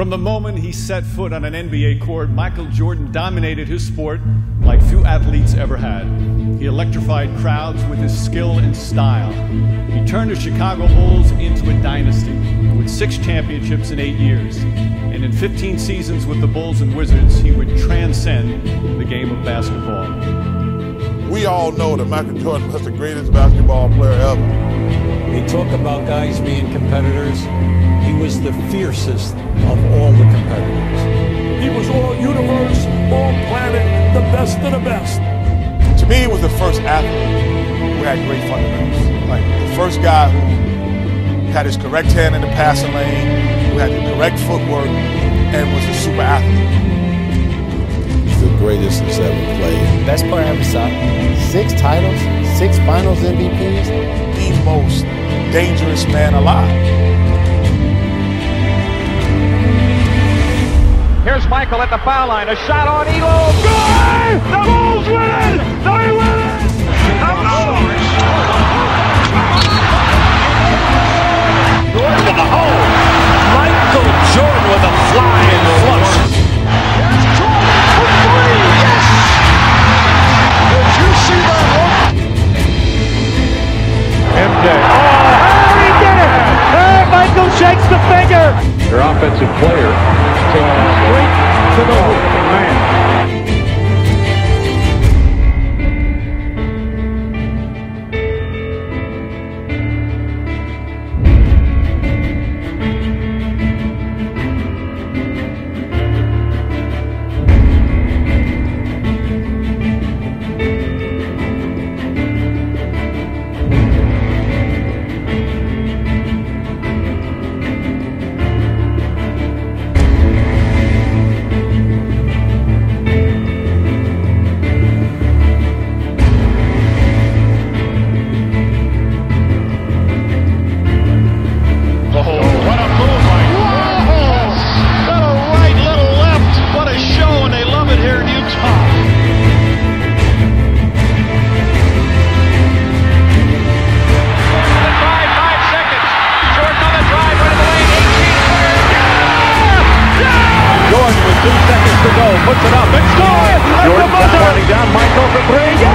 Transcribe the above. From the moment he set foot on an NBA court, Michael Jordan dominated his sport like few athletes ever had. He electrified crowds with his skill and style. He turned the Chicago Bulls into a dynasty with 6 championships in 8 years. And in 15 seasons with the Bulls and Wizards, he would transcend the game of basketball. We all know that Michael Jordan was the greatest basketball player ever. They talk about guys being competitors. He was the fiercest of all the competitors. He was all-universe, all-planet, the best of the best. To me, he was the first athlete who had great fundamentals. Like the first guy who had his correct hand in the passing lane, who had the correct footwork, and was a super athlete. He's the greatest that's ever played. Best player I ever saw. 6 titles, 6 finals MVPs. The most dangerous man alive. Here's Michael at the foul line. A shot on Elo. Good! The Bulls win it! They win it! Jordan to the hole. Michael Jordan with a fly in the flush. Here's Jordan for 3. Yes! Did you see that one? MJ. Oh, he did it! And Michael shakes the finger. Your offensive player. Straight to the hoop, man. Puts it up, and scores! Jordan's running down, Michael for 3.